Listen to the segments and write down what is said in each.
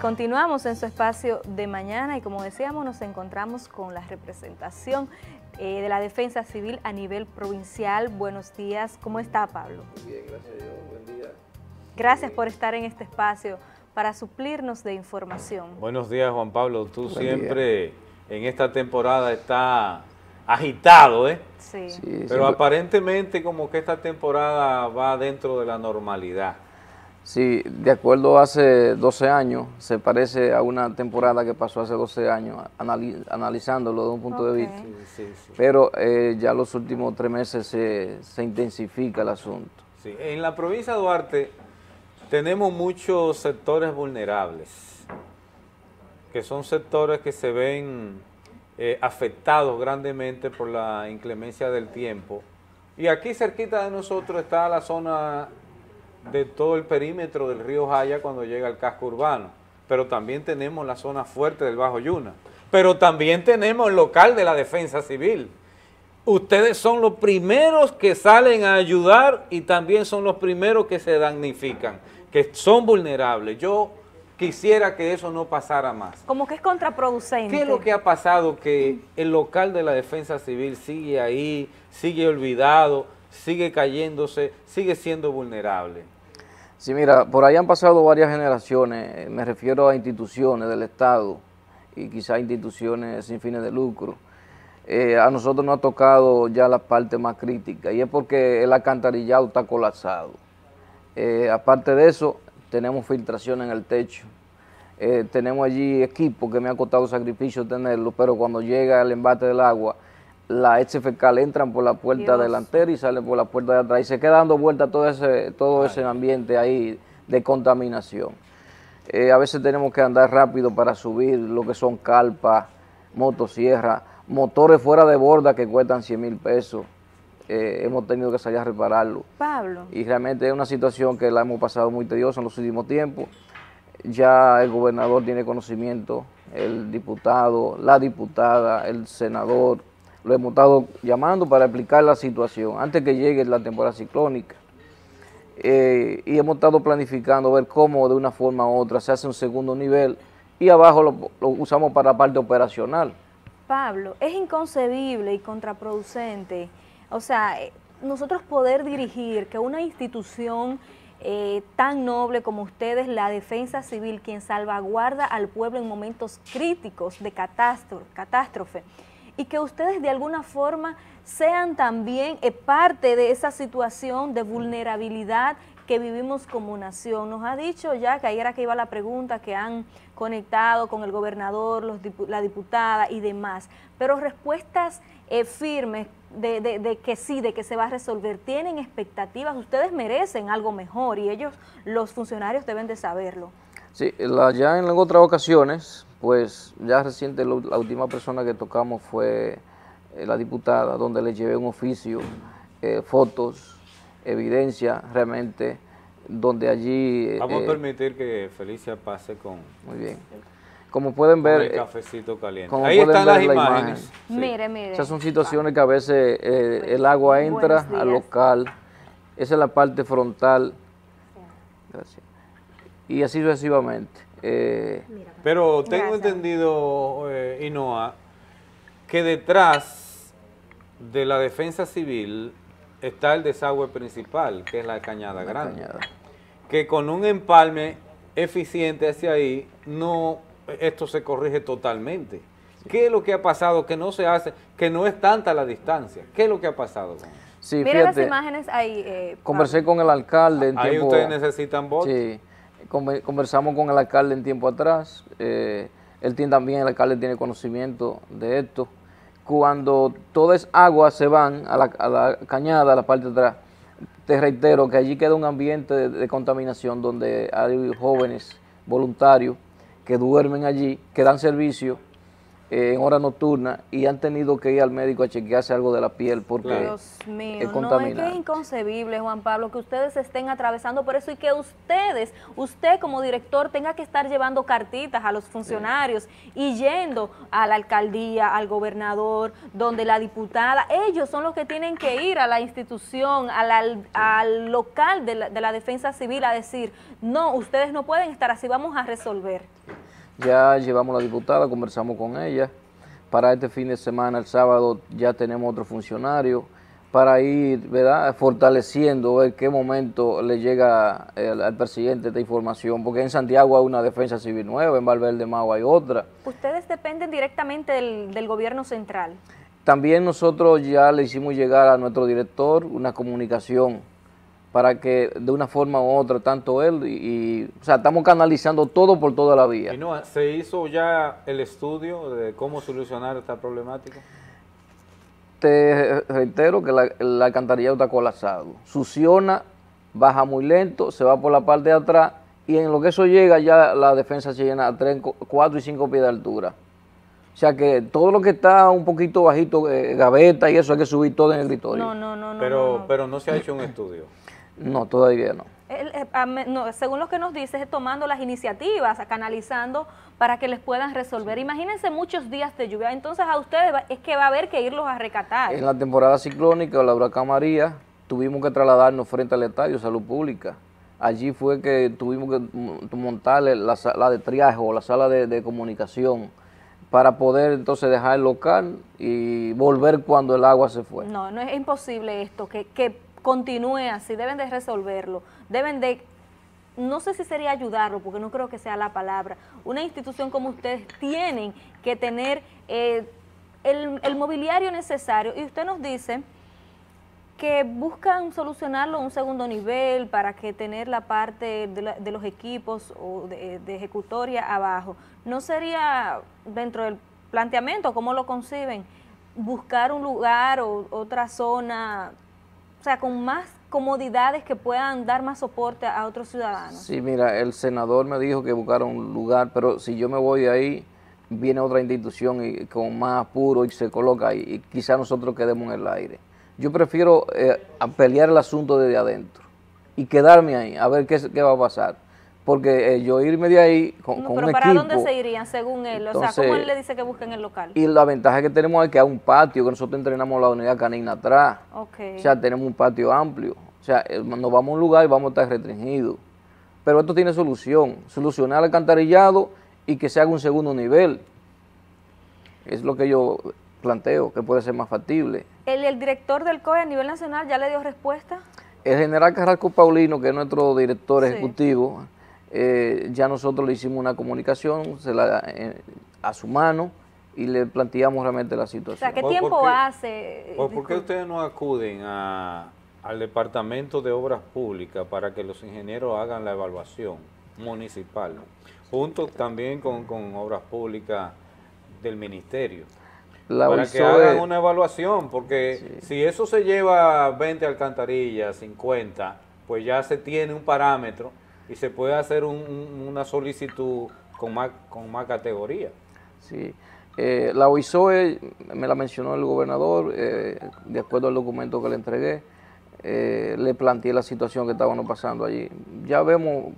Continuamos en su espacio de mañana y, como decíamos, nos encontramos con la representación de la Defensa Civil a nivel provincial. Buenos días, ¿cómo está, Pablo? Muy bien, gracias a Dios, buen día. Gracias por estar en este espacio para suplirnos de información. Buenos días, Juan Pablo. Tú siempre en esta temporada está agitado, ¿eh? Sí. Pero aparentemente como que esta temporada va dentro de la normalidad. Sí, de acuerdo, hace 12 años, se parece a una temporada que pasó hace 12 años, analizándolo de un punto de vista. Sí, sí, sí. Pero ya los últimos 3 meses se intensifica el asunto. Sí. En la provincia de Duarte tenemos muchos sectores vulnerables, que son sectores que se ven afectados grandemente por la inclemencia del tiempo. Y aquí cerquita de nosotros está la zona de todo el perímetro del río Jaya cuando llega al casco urbano, pero también tenemos la zona fuerte del Bajo Yuna, pero también tenemos el local de la Defensa Civil. Ustedes son los primeros que salen a ayudar y también son los primeros que se damnifican, que son vulnerables. Yo quisiera que eso no pasara más. Como que es contraproducente. ¿Qué es lo que ha pasado? Que el local de la Defensa Civil sigue ahí, sigue olvidado, sigue cayéndose, sigue siendo vulnerable. Sí, mira, por ahí han pasado varias generaciones, me refiero a instituciones del Estado y quizás instituciones sin fines de lucro. A nosotros nos ha tocado ya la parte más crítica y es porque el alcantarillado está colapsado. Aparte de eso, tenemos filtración en el techo, tenemos allí equipo que me ha costado sacrificio tenerlo, pero cuando llega el embate del agua, las HFK entran por la puerta delantera y salen por la puerta de atrás y se queda dando vuelta todo ese ambiente ahí de contaminación. A veces tenemos que andar rápido para subir lo que son carpas, motosierras, motores fuera de borda que cuestan 100.000 pesos. Hemos tenido que salir a repararlo. Pablo. Y realmente es una situación que la hemos pasado muy tediosa en los últimos tiempos. Ya el gobernador tiene conocimiento, el diputado, la diputada, el senador. Lo hemos estado llamando para explicar la situación antes que llegue la temporada ciclónica. Y hemos estado planificando ver cómo de una forma u otra se hace un segundo nivel y abajo lo usamos para la parte operacional. Pablo, es inconcebible y contraproducente. O sea, nosotros poder dirigir que una institución tan noble como ustedes, la Defensa Civil, quien salvaguarda al pueblo en momentos críticos de catástrofe, y que ustedes de alguna forma sean también parte de esa situación de vulnerabilidad que vivimos como nación. Nos ha dicho ya, que ahí era que iba la pregunta, que han conectado con el gobernador, la diputada y demás, pero respuestas firmes de que sí, de que se va a resolver. Tienen expectativas, ustedes merecen algo mejor y ellos, los funcionarios, deben de saberlo. Sí, ya en otras ocasiones, pues ya reciente la última persona que tocamos fue la diputada, donde le llevé un oficio, fotos, evidencia realmente, donde allí... Vamos a permitir que Felicia pase con... Muy bien. Como pueden ver... el cafecito caliente. Ahí están las imágenes. Sí. Mire, mire. Esas son situaciones que a veces el agua entra al local. Esa es la parte frontal. Gracias. Y así sucesivamente. Pero tengo entendido, Hinoa, que detrás de la Defensa Civil está el desagüe principal, que es la Cañada Grande, que con un empalme eficiente hacia ahí, no, esto se corrige totalmente. Sí. ¿Qué es lo que ha pasado? Que no se hace, que no es tanta la distancia. ¿Qué es lo que ha pasado? Sí, miren, fíjate, las imágenes ahí. Conversé con el alcalde. En ahí tiempo, ustedes necesitan votos. Sí. Conversamos con el alcalde en tiempo atrás, él tiene también, el alcalde tiene conocimiento de esto. Cuando todas aguas se van a la cañada, a la parte de atrás, te reitero que allí queda un ambiente de contaminación donde hay jóvenes voluntarios que duermen allí, que dan servicio, en hora nocturna y han tenido que ir al médico a chequearse algo de la piel porque Dios mío, es contaminada. No, es que es inconcebible, Juan Pablo, que ustedes estén atravesando por eso y que ustedes, usted como director, tenga que estar llevando cartitas a los funcionarios y yendo a la alcaldía, al gobernador, donde la diputada, ellos son los que tienen que ir a la institución, al local de la Defensa Civil a decir, no, ustedes no pueden estar así, vamos a resolver. Ya llevamos a la diputada, conversamos con ella. Para este fin de semana, el sábado, ya tenemos otro funcionario para ir, ¿verdad?, fortaleciendo, ver qué momento le llega al presidente esta información, porque en Santiago hay una Defensa Civil nueva, en Valverde Mau hay otra. ¿Ustedes dependen directamente del gobierno central? También nosotros ya le hicimos llegar a nuestro director una comunicación para que de una forma u otra, tanto él o sea, estamos canalizando todo por toda la vía. ¿Y no se hizo ya el estudio de cómo solucionar esta problemática? Te reitero que el alcantarillado está colapsado. Succiona, baja muy lento, se va por la parte de atrás y en lo que eso llega ya la defensa se llena a 3, 4 y 5 pies de altura. O sea que todo lo que está un poquito bajito, gaveta y eso, hay que subir todo en el escritorio. Pero no se ha hecho un estudio. No, todavía no. Según lo que nos dice, es tomando las iniciativas, canalizando para que les puedan resolver. Imagínense muchos días de lluvia, entonces a ustedes es que va a haber que irlos a rescatar. En la temporada ciclónica, la Huracán María, tuvimos que trasladarnos frente al estadio Salud Pública. Allí fue que tuvimos que montarle la sala de triaje o la sala de comunicación, para poder entonces dejar el local y volver cuando el agua se fue. No es imposible esto, que continúe así, deben de resolverlo, deben de, no sé si sería ayudarlo, porque no creo que sea la palabra, una institución como ustedes tienen que tener el mobiliario necesario, y usted nos dice que buscan solucionarlo a un segundo nivel para que tener la parte de los equipos o de ejecutoria abajo. ¿No sería dentro del planteamiento, cómo lo conciben, buscar un lugar o otra zona, o sea, con más comodidades que puedan dar más soporte a otros ciudadanos? Sí, mira, el senador me dijo que buscara un lugar, pero si yo me voy de ahí, viene otra institución y con más apuro y se coloca ahí, y quizás nosotros quedemos en el aire. Yo prefiero pelear el asunto desde adentro y quedarme ahí a ver qué va a pasar. Porque yo irme de ahí con un equipo... ¿Pero para dónde se irían según él? Entonces, o sea, ¿cómo él le dice que busquen el local? Y la ventaja que tenemos es que hay un patio, que nosotros entrenamos la unidad canina atrás. Okay. O sea, tenemos un patio amplio. O sea, nos vamos a un lugar y vamos a estar restringidos. Pero esto tiene solución. Solucionar el alcantarillado y que se haga un segundo nivel. Es lo que yo planteo, que puede ser más factible. ¿El director del COE a nivel nacional ya le dio respuesta? El general Carrasco Paulino, que es nuestro director ejecutivo, ya nosotros le hicimos una comunicación a su mano y le planteamos realmente la situación. O sea, ¿qué tiempo hace? ¿Por qué ustedes no acuden al Departamento de Obras Públicas para que los ingenieros hagan la evaluación municipal, junto también con Obras Públicas del Ministerio? Para que hagan una evaluación, porque si eso se lleva 20 alcantarillas, 50, pues ya se tiene un parámetro y se puede hacer una solicitud con más categoría. Sí, la OISOE me la mencionó el gobernador, de acuerdo al documento que le entregué, le planteé la situación que estábamos pasando allí. Ya vemos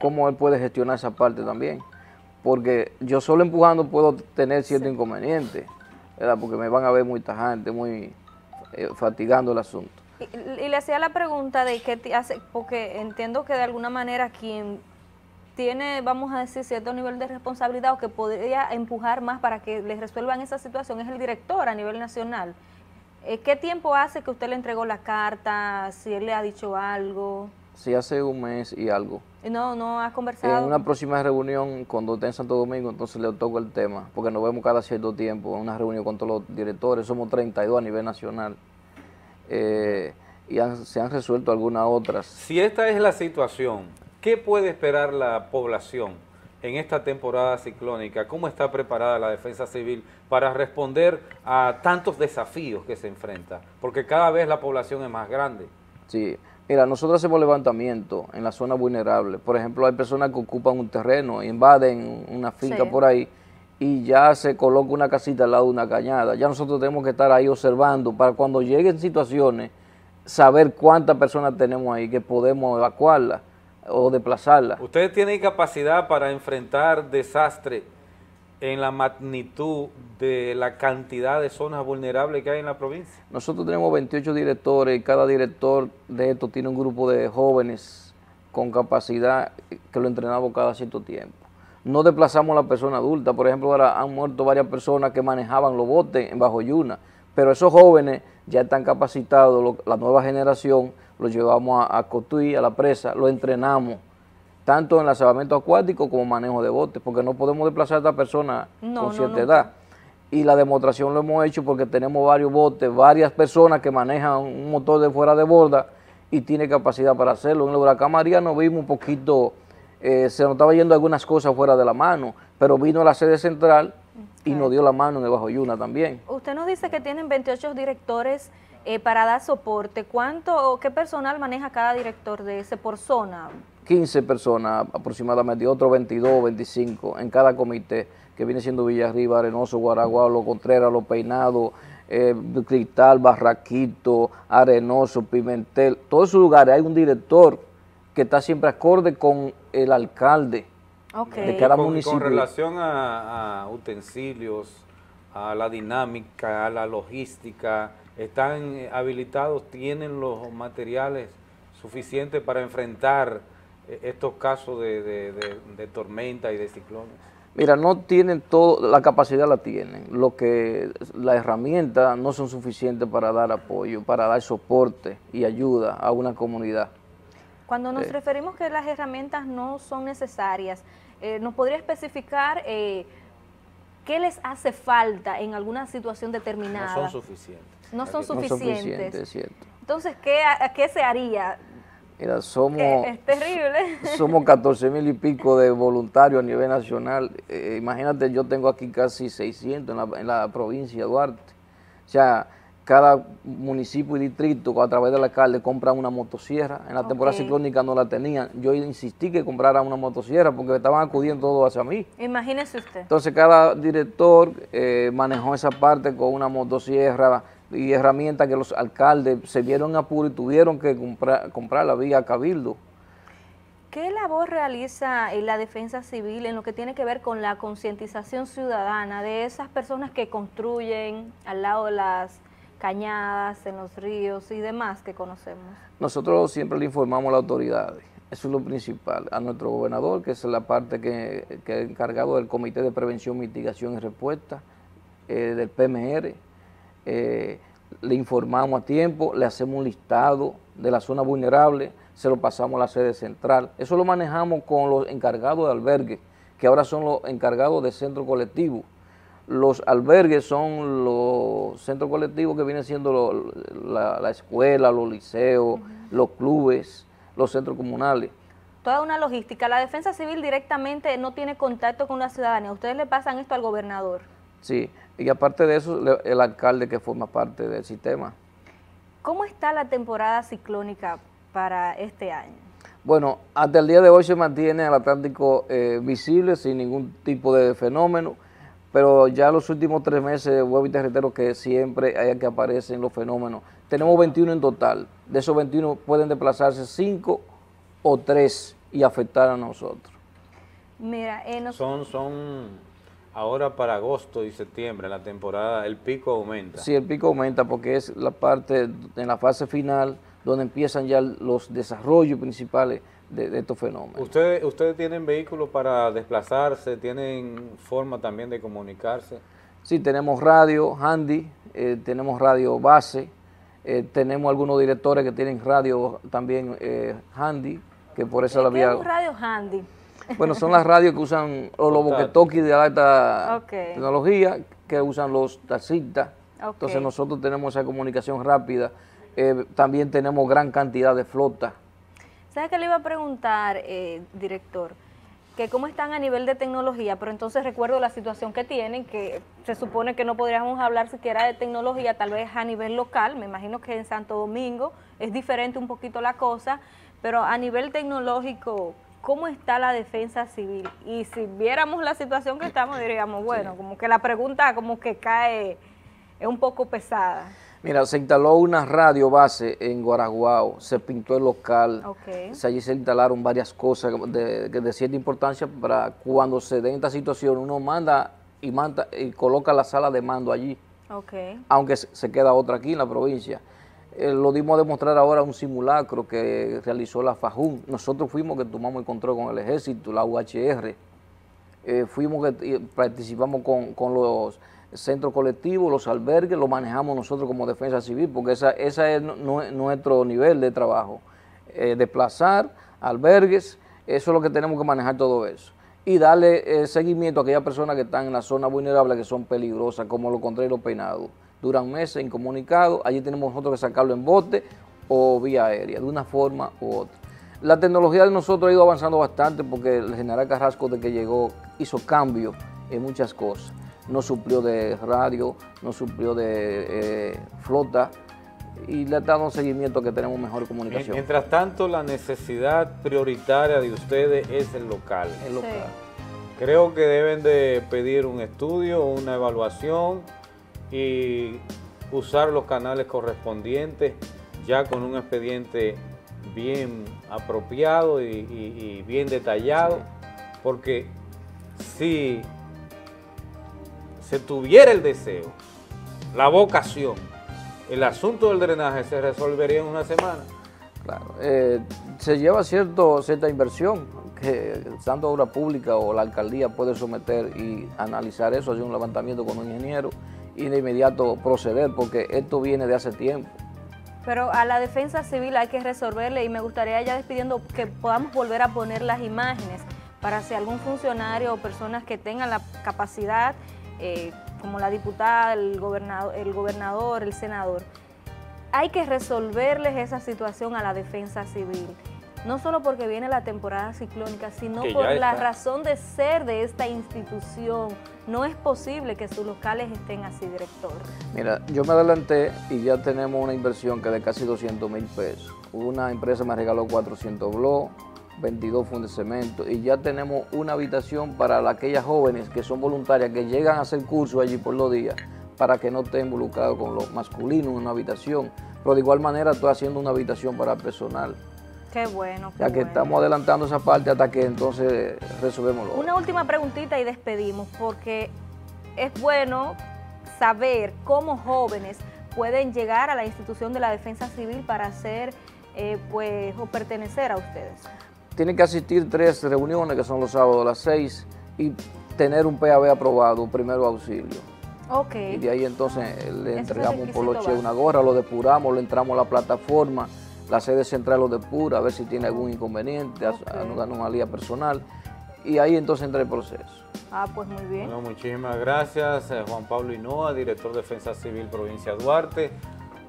cómo él puede gestionar esa parte también, porque yo solo empujando puedo tener cierto inconveniente. Era porque me van a ver muy tajante, muy fatigando el asunto. Y le hacía la pregunta de qué hace, porque entiendo que de alguna manera quien tiene, vamos a decir, cierto nivel de responsabilidad o que podría empujar más para que les resuelvan esa situación es el director a nivel nacional. ¿Qué tiempo hace que usted le entregó la carta? ¿Si él le ha dicho algo? Sí, hace un mes y algo. No has conversado. En una próxima reunión, cuando esté en Santo Domingo, entonces le toco el tema, porque nos vemos cada cierto tiempo en una reunión con todos los directores, somos 32 a nivel nacional, y se han resuelto algunas otras. Si esta es la situación, ¿qué puede esperar la población en esta temporada ciclónica? ¿Cómo está preparada la Defensa Civil para responder a tantos desafíos que se enfrenta? Porque cada vez la población es más grande. Sí. Mira, nosotros hacemos levantamiento en la zona vulnerable. Por ejemplo, hay personas que ocupan un terreno, invaden una finca por ahí y ya se coloca una casita al lado de una cañada. Ya nosotros tenemos que estar ahí observando para cuando lleguen situaciones, saber cuántas personas tenemos ahí que podemos evacuarlas o desplazarlas. ¿Ustedes tienen capacidad para enfrentar desastres en la magnitud de la cantidad de zonas vulnerables que hay en la provincia? Nosotros tenemos 28 directores, y cada director de esto tiene un grupo de jóvenes con capacidad que lo entrenamos cada cierto tiempo. No desplazamos a la persona adulta. Por ejemplo, ahora han muerto varias personas que manejaban los botes en Bajo Yuna, pero esos jóvenes ya están capacitados, la nueva generación, los llevamos a Cotuí, a la presa, los entrenamos, tanto en el salvamento acuático como manejo de botes, porque no podemos desplazar a esta persona con cierta edad. Y la demostración lo hemos hecho porque tenemos varios botes, varias personas que manejan un motor de fuera de borda y tiene capacidad para hacerlo. En el huracán María nos vimos un poquito, se nos estaba yendo algunas cosas fuera de la mano, pero vino a la sede central y nos dio la mano en el Bajo Yuna también. Usted nos dice que tienen 28 directores para dar soporte. ¿Qué personal maneja cada director de ese por zona? 15 personas aproximadamente, otros 22, 25 en cada comité, que viene siendo Villarriba, Arenoso, Guaraguao, Los Contreras, Los Peinados, Cristal, Barraquito, Arenoso, Pimentel. Todos esos lugares hay un director que está siempre acorde con el alcalde de cada municipio. Con relación a utensilios, a la dinámica, a la logística, ¿están habilitados, tienen los materiales suficientes para enfrentar estos casos de tormenta y de ciclones? Mira, no tienen todo, la capacidad la tienen, lo que las herramientas no son suficientes para dar apoyo, para dar soporte y ayuda a una comunidad. Cuando nos referimos que las herramientas no son necesarias, ¿nos podría especificar qué les hace falta en alguna situación determinada? No son suficientes. No son suficientes, es cierto. Entonces, ¿qué se haría? Mira, es terrible. Somos 14.000 y pico de voluntarios a nivel nacional. Imagínate, yo tengo aquí casi 600 en la provincia de Duarte. O sea, cada municipio y distrito a través de la alcalde compran una motosierra. En la temporada ciclónica no la tenían. Yo insistí que compraran una motosierra porque estaban acudiendo todos hacia mí. Imagínese usted. Entonces cada director manejó esa parte con una motosierra y herramientas que los alcaldes se vieron en apuro y tuvieron que comprar la vía Cabildo. ¿Qué labor realiza la Defensa Civil en lo que tiene que ver con la concientización ciudadana de esas personas que construyen al lado de las cañadas, en los ríos y demás que conocemos? Nosotros siempre le informamos a las autoridades, eso es lo principal, a nuestro gobernador, que es la parte que es encargado del Comité de Prevención, Mitigación y Respuesta del PMR. Le informamos a tiempo, le hacemos un listado de la zona vulnerable, se lo pasamos a la sede central. Eso lo manejamos con los encargados de albergues, que ahora son los encargados de centro colectivo. Los albergues son los centros colectivos que vienen siendo la escuela, los liceos, los clubes, los centros comunales. Toda una logística. La Defensa Civil directamente no tiene contacto con la ciudadanía. ¿Ustedes le pasan esto al gobernador? Sí, y aparte de eso, el alcalde que forma parte del sistema. ¿Cómo está la temporada ciclónica para este año? Bueno, hasta el día de hoy se mantiene el Atlántico visible, sin ningún tipo de fenómeno, pero ya los últimos 3 meses, vuelvo y te reitero que siempre hay que aparecen los fenómenos. Tenemos 21 en total, de esos 21 pueden desplazarse 5 o 3 y afectar a nosotros. Mira, son ahora para agosto y septiembre, la temporada, el pico aumenta. Sí, el pico aumenta porque es la parte, en la fase final, donde empiezan ya los desarrollos principales de estos fenómenos. ¿Ustedes tienen vehículos para desplazarse? ¿Tienen forma también de comunicarse? Sí, tenemos radio handy, tenemos radio base, tenemos algunos directores que tienen radio también handy, que por eso la vía... ¿Qué es un radio handy? Bueno, son las radios que usan los walkie-talkies de alta tecnología, que usan los taxistas. Entonces nosotros tenemos esa comunicación rápida. También tenemos gran cantidad de flotas. ¿Sabes qué le iba a preguntar, director? Que cómo están a nivel de tecnología, pero entonces recuerdo la situación que tienen, que se supone que no podríamos hablar siquiera de tecnología, tal vez a nivel local, me imagino que en Santo Domingo es diferente un poquito la cosa, pero a nivel tecnológico, ¿cómo está la defensa civil? Y si viéramos la situación que estamos, diríamos, bueno, sí, como que la pregunta como que cae, es un poco pesada. Mira, se instaló una radio base en Guaraguao, se pintó el local, okay, allí se instalaron varias cosas de cierta importancia para cuando se dé esta situación, uno manda y coloca la sala de mando allí, okay, aunque se queda otra aquí en la provincia. Lo dimos a demostrar ahora un simulacro que realizó la Fajun. Nosotros fuimos que tomamos el control con el ejército, la UHR. Fuimos que participamos con los centros colectivos, los albergues, lo manejamos nosotros como defensa civil, porque esa es nuestro nivel de trabajo. Desplazar, albergues, eso es lo que tenemos que manejar todo eso. Y darle seguimiento a aquellas personas que están en la zona vulnerable, que son peligrosas, como los contrarios peinados. Duran meses incomunicados, allí tenemos nosotros que sacarlo en bote o vía aérea, de una forma u otra. La tecnología de nosotros ha ido avanzando bastante porque el general Carrasco, desde que llegó, hizo cambios en muchas cosas. Nos suplió de radio, nos suplió de flota y le ha dado un seguimiento que tenemos mejor comunicación. Mientras tanto, la necesidad prioritaria de ustedes es el local. El local. Sí. Creo que deben de pedir un estudio, una evaluación y usar los canales correspondientes ya con un expediente bien apropiado y bien detallado, porque si se tuviera el deseo, la vocación, el asunto del drenaje se resolvería en una semana. Claro, se lleva cierta inversión que tanto obra pública o la alcaldía puede someter y analizar eso, hacer un levantamiento con un ingeniero y de inmediato proceder, porque esto viene de hace tiempo. Pero a la defensa civil hay que resolverle, y me gustaría ya despidiendo que podamos volver a poner las imágenes para si algún funcionario o personas que tengan la capacidad, como la diputada, el gobernador, el senador, hay que resolverles esa situación a la defensa civil. No solo porque viene la temporada ciclónica, sino por la razón de ser de esta institución. No es posible que sus locales estén así, director. Mira, yo me adelanté y ya tenemos una inversión que de casi 200.000 pesos. Una empresa me regaló 400 blogs, 22 fundos de cemento, y ya tenemos una habitación para aquellas jóvenes que son voluntarias, que llegan a hacer curso allí por los días, para que no estén involucrados con lo masculino en una habitación. Pero de igual manera estoy haciendo una habitación para personal. Qué bueno. Ya que estamos adelantando esa parte hasta que entonces resolvemos lo. Una última preguntita y despedimos, porque es bueno saber cómo jóvenes pueden llegar a la institución de la defensa civil para hacer, o pertenecer a ustedes. Tienen que asistir 3 reuniones, que son los sábados a las 6, y tener un PAB aprobado, primero auxilio. Ok. Y de ahí entonces le entregamos un poloche, una gorra, lo depuramos, le entramos a la plataforma. La sede central lo depura, a ver si tiene algún inconveniente, alguna anomalía personal, y ahí entonces entra el proceso. Ah, pues muy bien. Bueno, muchísimas gracias, Juan Pablo Hinoa, director de Defensa Civil Provincia Duarte,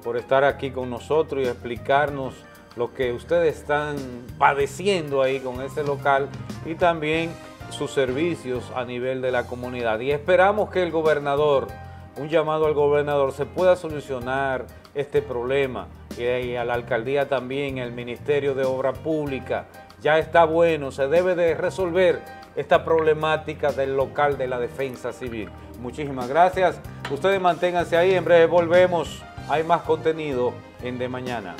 por estar aquí con nosotros y explicarnos lo que ustedes están padeciendo ahí con ese local y también sus servicios a nivel de la comunidad. Y esperamos que el gobernador, un llamado al gobernador, se pueda solucionar este problema. Y a la alcaldía también, el Ministerio de Obra Pública. Ya está bueno, se debe de resolver esta problemática del local de la defensa civil. Muchísimas gracias. Ustedes manténganse ahí, en breve volvemos. Hay más contenido en De Mañana.